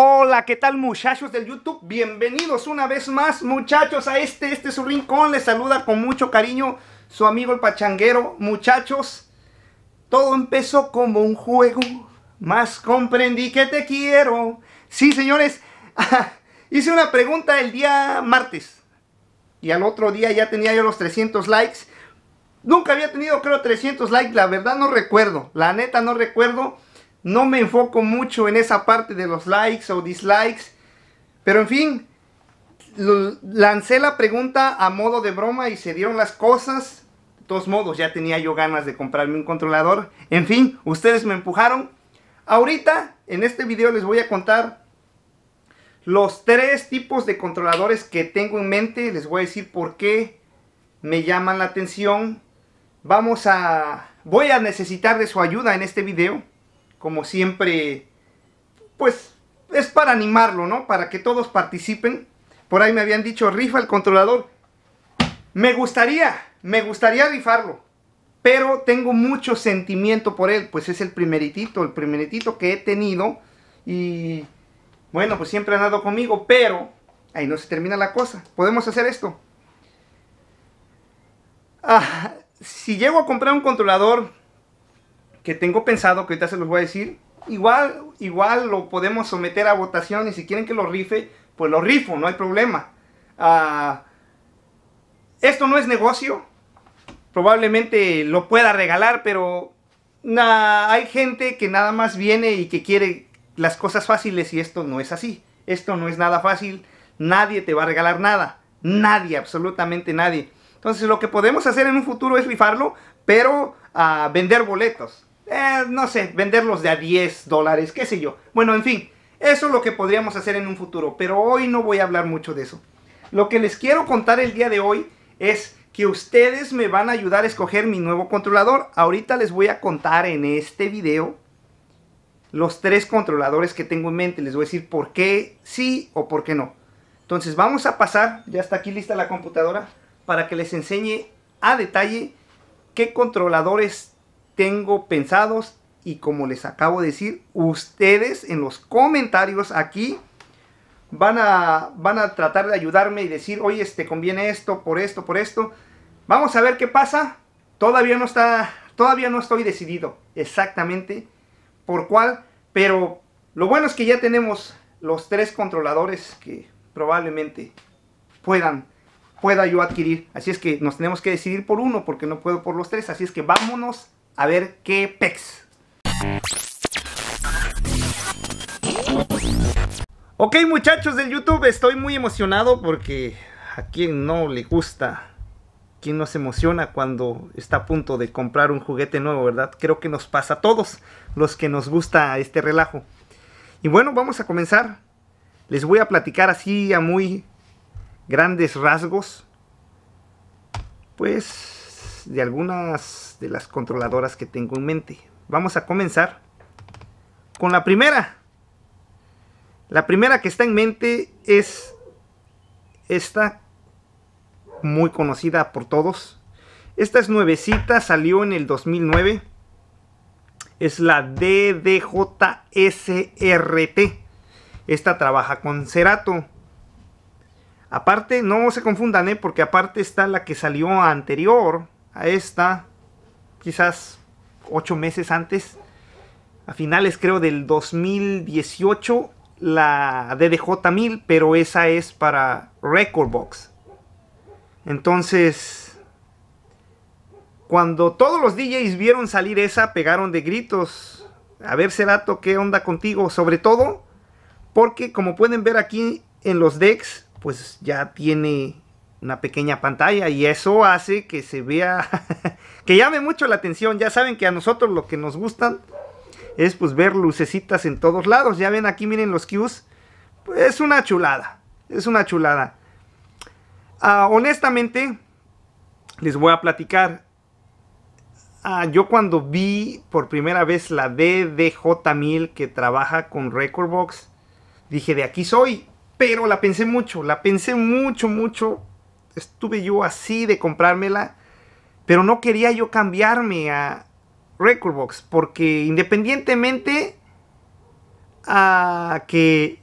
Hola, ¿qué tal muchachos del YouTube? Bienvenidos una vez más muchachos a este su rincón. Les saluda con mucho cariño su amigo el Pachanguero. Muchachos, todo empezó como un juego, más comprendí que te quiero. Sí señores, hice una pregunta el día martes y al otro día ya tenía yo los 300 likes. Nunca había tenido creo 300 likes, la verdad no recuerdo, la neta no recuerdo. No me enfoco mucho en esa parte de los likes o dislikes. Pero en fin, lancé la pregunta a modo de broma y se dieron las cosas. De todos modos, ya tenía yo ganas de comprarme un controlador. En fin, ustedes me empujaron. Ahorita, en este video les voy a contar los tres tipos de controladores que tengo en mente. Les voy a decir por qué me llaman la atención. Voy a necesitar de su ayuda en este video. Como siempre, pues es para animarlo, ¿no? Para que todos participen. Por ahí me habían dicho, rifa el controlador. Me gustaría rifarlo. Pero tengo mucho sentimiento por él. Pues es el primeritito que he tenido. Y bueno, pues siempre ha andado conmigo. Pero ahí no se termina la cosa. Podemos hacer esto. Si llego a comprar un controlador que tengo pensado, que ahorita se los voy a decir, igual lo podemos someter a votación y si quieren que lo rife, pues lo rifo, no hay problema. Esto no es negocio, probablemente lo pueda regalar, pero hay gente que nada más viene y que quiere las cosas fáciles y esto no es así. Esto no es nada fácil, nadie te va a regalar nada, nadie, absolutamente nadie. Entonces lo que podemos hacer en un futuro es rifarlo, pero vender boletos. No sé, venderlos de a $10, qué sé yo. Bueno, en fin, eso es lo que podríamos hacer en un futuro, pero hoy no voy a hablar mucho de eso. Lo que les quiero contar el día de hoy es que ustedes me van a ayudar a escoger mi nuevo controlador. Ahorita les voy a contar en este video los tres controladores que tengo en mente. Les voy a decir por qué sí o por qué no. Entonces vamos a pasar, ya está aquí lista la computadora, para que les enseñe a detalle qué controladores tengo pensados. Y como les acabo de decir, ustedes en los comentarios aquí van a tratar de ayudarme y decir, oye, te conviene esto, por esto, por esto. Vamos a ver qué pasa. Todavía no estoy decidido exactamente por cuál, pero lo bueno es que ya tenemos los tres controladores que probablemente pueda yo adquirir. Así es que nos tenemos que decidir por uno, porque no puedo por los tres. Así es que vámonos a ver qué pex. Ok muchachos del YouTube, estoy muy emocionado porque a quien no le gusta, quien no se emociona cuando está a punto de comprar un juguete nuevo, ¿verdad? Creo que nos pasa a todos los que nos gusta este relajo. Y bueno, vamos a comenzar. Les voy a platicar así a muy grandes rasgos, pues, de algunas de las controladoras que tengo en mente. Vamos a comenzar con la primera. La primera que está en mente es esta, muy conocida por todos. Esta es nuevecita, salió en el 2009. Es la DDJ-SRT. Esta trabaja con Serato. Aparte, no se confundan, porque aparte está la que salió anterior a esta, quizás 8 meses antes, a finales creo del 2018, la DDJ-1000, pero esa es para Rekordbox. Entonces, cuando todos los DJs vieron salir esa, pegaron de gritos, a ver Serato, ¿qué onda contigo? Sobre todo, porque como pueden ver aquí en los decks, pues ya tiene una pequeña pantalla y eso hace que se vea, que llame mucho la atención. Ya saben que a nosotros lo que nos gustan es pues ver lucecitas en todos lados. Ya ven aquí, miren los cues, pues es una chulada, es una chulada. Honestamente, les voy a platicar. Yo cuando vi por primera vez la DDJ-1000 que trabaja con Rekordbox, dije, de aquí soy. Pero la pensé mucho. Estuve yo así de comprármela. Pero no quería yo cambiarme a Rekordbox. Porque independientemente a que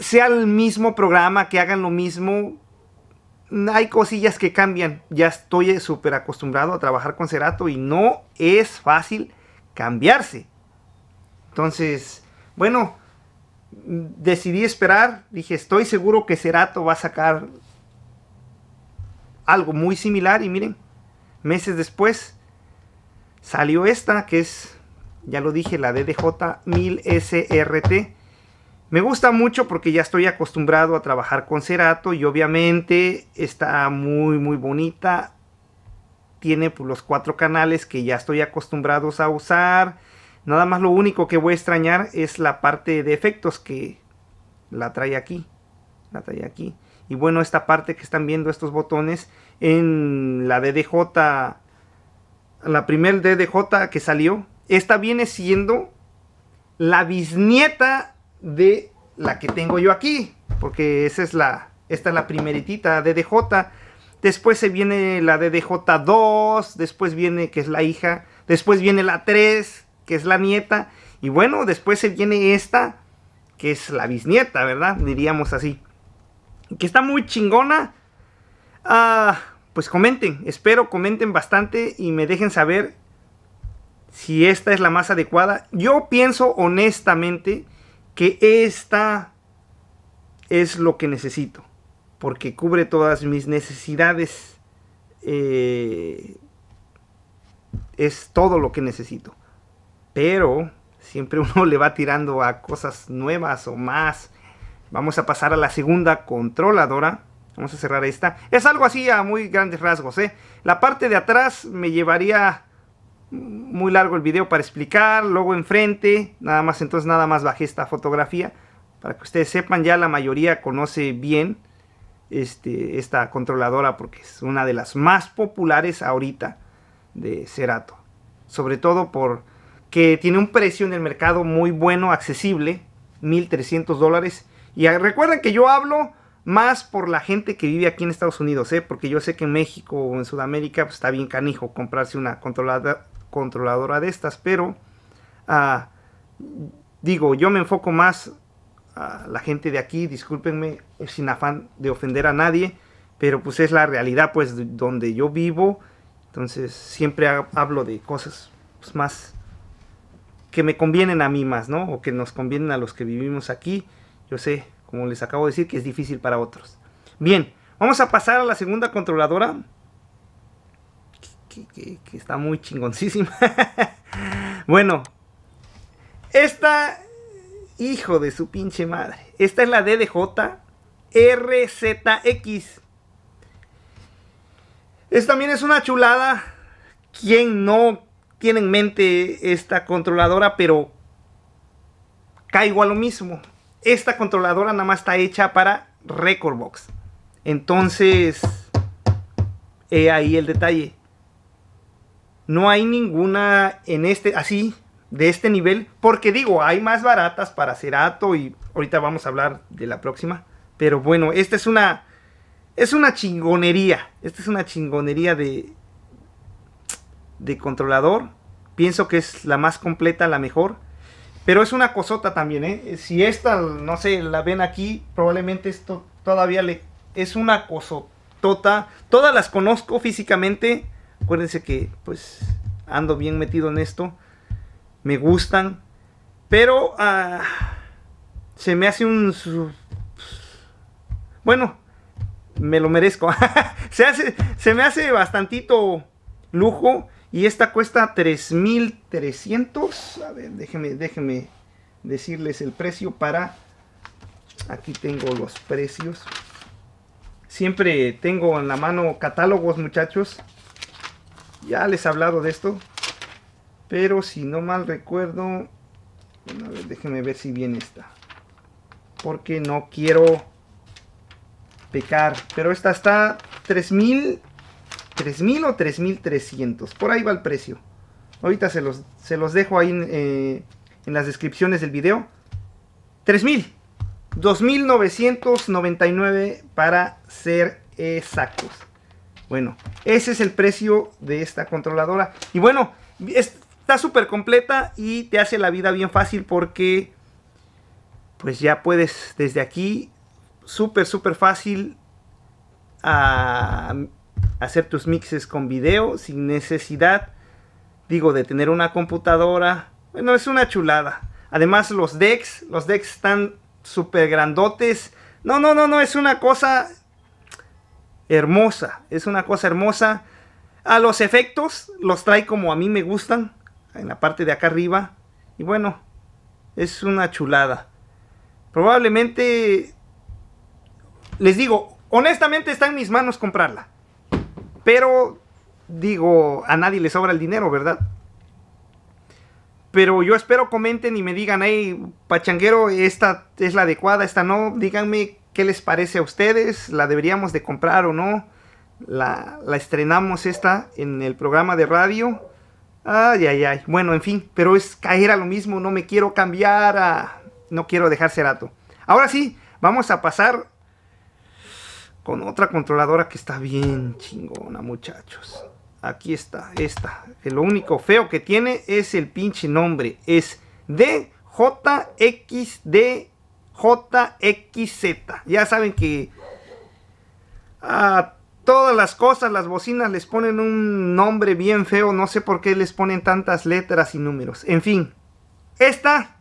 sea el mismo programa, que hagan lo mismo, hay cosillas que cambian. Ya estoy súper acostumbrado a trabajar con Serato y no es fácil cambiarse. Entonces, bueno, decidí esperar. Dije, estoy seguro que Serato va a sacar algo muy similar. Y miren, meses después salió esta, que es, ya lo dije, la DDJ-1000 SRT. Me gusta mucho porque ya estoy acostumbrado a trabajar con Serato y obviamente está muy bonita. Tiene pues los 4 canales que ya estoy acostumbrado a usar. Nada más lo único que voy a extrañar es la parte de efectos, que la trae aquí. Y bueno, esta parte que están viendo, estos botones, en la DDJ, la primer DDJ que salió, esta viene siendo la bisnieta de la que tengo yo aquí, porque esa es la, esta es la primeritita DDJ. Después se viene la DDJ2, después viene, que es la hija, después viene la 3, que es la nieta, y bueno, después se viene esta, que es la bisnieta, ¿verdad? Diríamos así, que está muy chingona. Pues comenten, espero comenten bastante y me dejen saber si esta es la más adecuada. Yo pienso honestamente que esta es lo que necesito, porque cubre todas mis necesidades. Es todo lo que necesito. Pero siempre uno le va tirando a cosas nuevas o más. Vamos a pasar a la segunda controladora. Vamos a cerrar esta. Es algo así a muy grandes rasgos, ¿eh? La parte de atrás me llevaría muy largo el video para explicar. Luego enfrente, nada más, entonces nada más bajé esta fotografía para que ustedes sepan. Ya la mayoría conoce bien esta controladora, porque es una de las más populares ahorita de Serato, sobre todo porque tiene un precio en el mercado muy bueno, accesible, $1,300. Y recuerden que yo hablo más por la gente que vive aquí en Estados Unidos, ¿eh? Porque yo sé que en México o en Sudamérica pues está bien canijo comprarse una controladora de estas, pero digo, yo me enfoco más a la gente de aquí. Discúlpenme, sin afán de ofender a nadie, pero pues es la realidad, pues, donde yo vivo. Entonces siempre hablo de cosas pues más que me convienen a mí más, ¿no? O que nos convienen a los que vivimos aquí. Yo sé, como les acabo de decir, que es difícil para otros. Bien, vamos a pasar a la segunda controladora, que está muy chingoncísima. Bueno, esta, hijo de su pinche madre, esta es la DDJ-RZX. Esta también es una chulada. Quien no tiene en mente esta controladora, pero caigo a lo mismo. Esta controladora nada más está hecha para Rekordbox. Entonces, he ahí el detalle. No hay ninguna en así, de este nivel. Porque digo, hay más baratas para Serato y ahorita vamos a hablar de la próxima. Pero bueno, esta es una, chingonería. Esta es una chingonería de controlador. Pienso que es la más completa, la mejor. Pero es una cosota también, ¿eh? Si esta, no sé, la ven aquí, probablemente esto todavía le... Es una cosotota. Todas las conozco físicamente. Acuérdense que pues ando bien metido en esto. Me gustan. Pero se me hace un... Bueno, me lo merezco. Se me hace bastantito lujo. Y esta cuesta $3,300. A ver, déjenme decirles el precio para... Aquí tengo los precios. Siempre tengo en la mano catálogos, muchachos. Ya les he hablado de esto, pero si no mal recuerdo, bueno, a ver, déjenme ver si viene esta, porque no quiero pecar, pero esta está 3,000 o 3,300, por ahí va el precio. Ahorita se los dejo ahí en las descripciones del video. 3,000, 2,999 para ser exactos. Bueno, ese es el precio de esta controladora. Y bueno, está súper completa y te hace la vida bien fácil, porque pues ya puedes desde aquí súper fácil hacer tus mixes con video sin necesidad, digo, de tener una computadora. Bueno, es una chulada. Además los decks están súper grandotes. No, es una cosa hermosa, A los efectos los trae como a mí me gustan, en la parte de acá arriba. Y bueno, es una chulada. Probablemente, les digo, honestamente está en mis manos comprarla. Pero, digo, a nadie le sobra el dinero, ¿verdad? Pero yo espero comenten y me digan, hey, Pachanguero, esta es la adecuada, esta no. Díganme qué les parece a ustedes, la deberíamos de comprar o no. La estrenamos esta en el programa de radio. Ay. Bueno, en fin, pero es caer a lo mismo, no me quiero cambiar a... No quiero dejar Serato. Ahora sí, vamos a pasar con otra controladora que está bien chingona, muchachos. Aquí está, esta. Que lo único feo que tiene es el pinche nombre. Es DJXDJXZ. Ya saben que a todas las cosas, las bocinas, les ponen un nombre bien feo. No sé por qué les ponen tantas letras y números. En fin, esta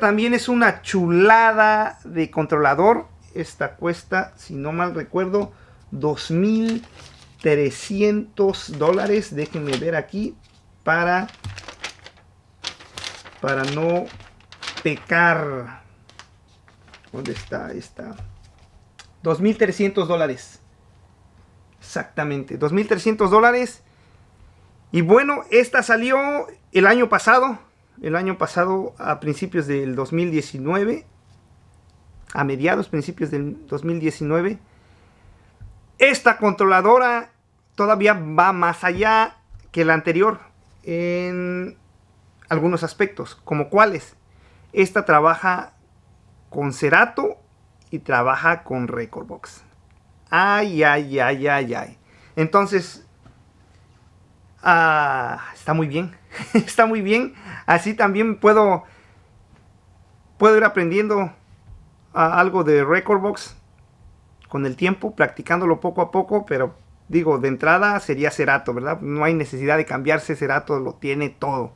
también es una chulada de controlador. Esta cuesta, si no mal recuerdo, $2,300. Déjenme ver aquí para no pecar. ¿Dónde está esta? $2,300. Exactamente, $2,300. Y bueno, esta salió el año pasado. A principios del 2019, a mediados, principios del 2019, esta controladora todavía va más allá que la anterior en algunos aspectos, como cuáles. Esta trabaja con Serato y trabaja con Rekordbox. Ay. Entonces... está muy bien, está muy bien. Así también puedo ir aprendiendo algo de Rekordbox con el tiempo, practicándolo poco a poco. Pero digo, de entrada sería Serato, ¿verdad? No hay necesidad de cambiarse, Serato lo tiene todo.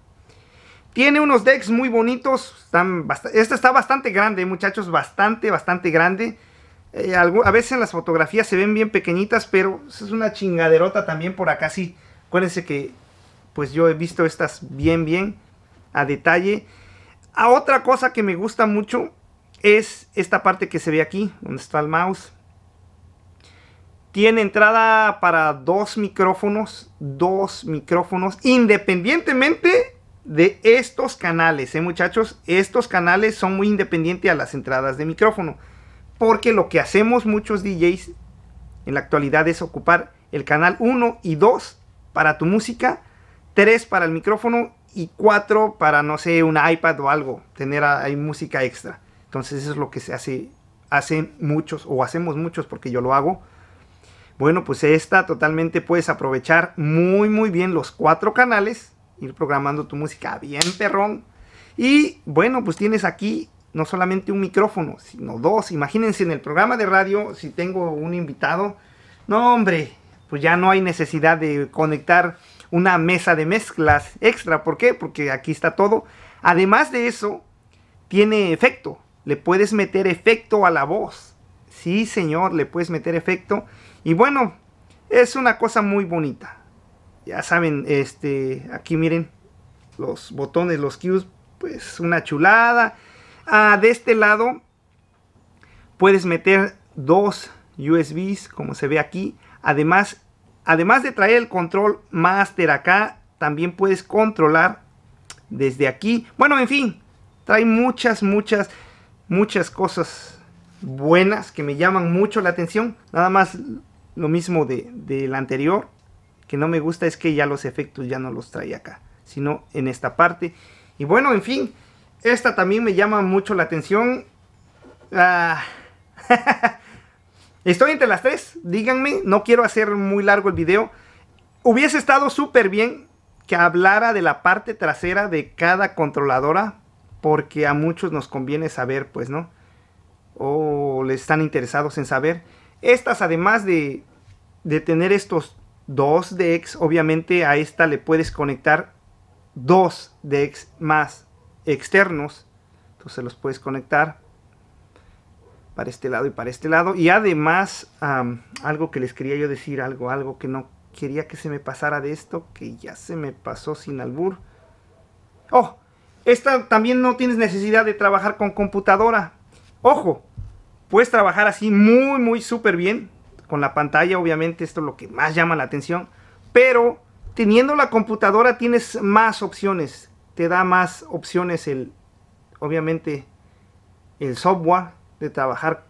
Tiene unos decks muy bonitos, esta está bastante grande, muchachos, bastante grande. A veces las fotografías se ven bien pequeñitas, pero es una chingaderota también por acá, sí. Acuérdense que pues yo he visto estas bien a detalle. A otra cosa que me gusta mucho es esta parte que se ve aquí, donde está el mouse. Tiene entrada para dos micrófonos independientemente de estos canales, muchachos. Estos canales son muy independientes a las entradas de micrófono, porque lo que hacemos muchos DJs en la actualidad es ocupar el canal 1 y 2 para tu música, 3 para el micrófono y 4 para, no sé, un iPad o algo, tener ahí música extra. Entonces eso es lo que se hacen muchos, o hacemos muchos, porque yo lo hago. Bueno, pues esta totalmente puedes aprovechar muy bien los 4 canales, ir programando tu música bien perrón. Y bueno, pues tienes aquí no solamente un micrófono, sino 2. Imagínense en el programa de radio, si tengo un invitado, no hombre, pues ya no hay necesidad de conectar una mesa de mezclas extra. ¿Por qué? Porque aquí está todo. Además de eso, tiene efecto. Le puedes meter efecto a la voz. Sí, señor, le puedes meter efecto. Y bueno, es una cosa muy bonita. Ya saben, aquí miren los botones, los cues, pues una chulada. De este lado puedes meter 2 USBs, como se ve aquí. Además de traer el control master acá, también puedes controlar desde aquí. Bueno, en fin, trae muchas cosas buenas que me llaman mucho la atención. Nada más lo mismo del anterior, que no me gusta es que ya los efectos ya no los trae acá, sino en esta parte. Y bueno, en fin, esta también me llama mucho la atención. Estoy entre las 3, díganme, no quiero hacer muy largo el video. Hubiese estado súper bien que hablara de la parte trasera de cada controladora, porque a muchos nos conviene saber, pues, ¿no? O les están interesados en saber. Estas, además de tener estos dos decks, obviamente a esta le puedes conectar dos decks más externos. Entonces los puedes conectar para este lado y para este lado. Y además, algo que les quería yo decir, algo que no quería que se me pasara de esto, que ya se me pasó sin albur. ¡Oh! Esta también no tienes necesidad de trabajar con computadora. ¡Ojo! Puedes trabajar así muy súper bien con la pantalla. Obviamente esto es lo que más llama la atención. Pero teniendo la computadora tienes más opciones. Te da más opciones obviamente el software de trabajar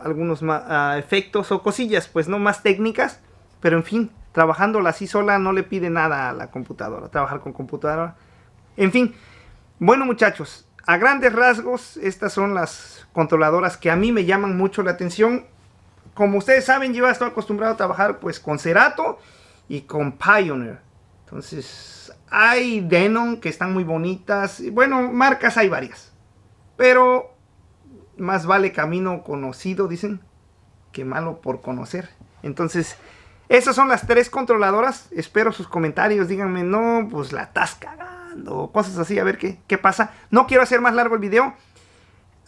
algunos efectos o cosillas, pues no más técnicas. Pero en fin, trabajándola así sola no le pide nada a la computadora. Trabajar con computadora. En fin, bueno muchachos. A grandes rasgos, estas son las controladoras que a mí me llaman mucho la atención. Como ustedes saben, yo estoy acostumbrado a trabajar pues con Serato y con Pioneer. Entonces, hay Denon que están muy bonitas. Bueno, marcas hay varias. Pero más vale camino conocido, dicen, que malo por conocer. Entonces, esas son las tres controladoras. Espero sus comentarios. Díganme, no, pues la estás cagando, o cosas así, a ver qué pasa. No quiero hacer más largo el video.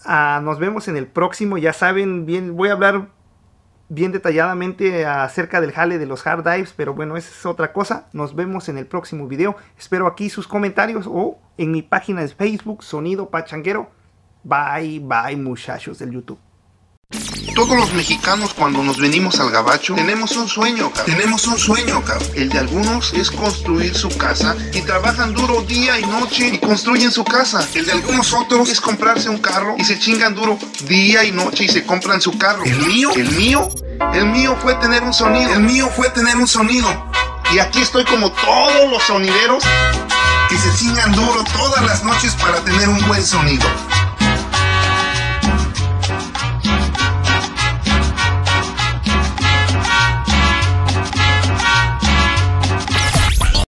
Nos vemos en el próximo. Ya saben, voy a hablar bien detalladamente acerca del jale de los hard drives, pero bueno, esa es otra cosa. Nos vemos en el próximo video. Espero aquí sus comentarios o en mi página de Facebook, Sonido Pachanguero. Bye muchachos del YouTube. Todos los mexicanos cuando nos venimos al gabacho tenemos un sueño, cabrón. El de algunos es construir su casa y trabajan duro día y noche y construyen su casa. El de algunos otros es comprarse un carro y se chingan duro día y noche y se compran su carro. El mío fue tener un sonido. Y aquí estoy como todos los sonideros que se chingan duro todas las noches para tener un buen sonido.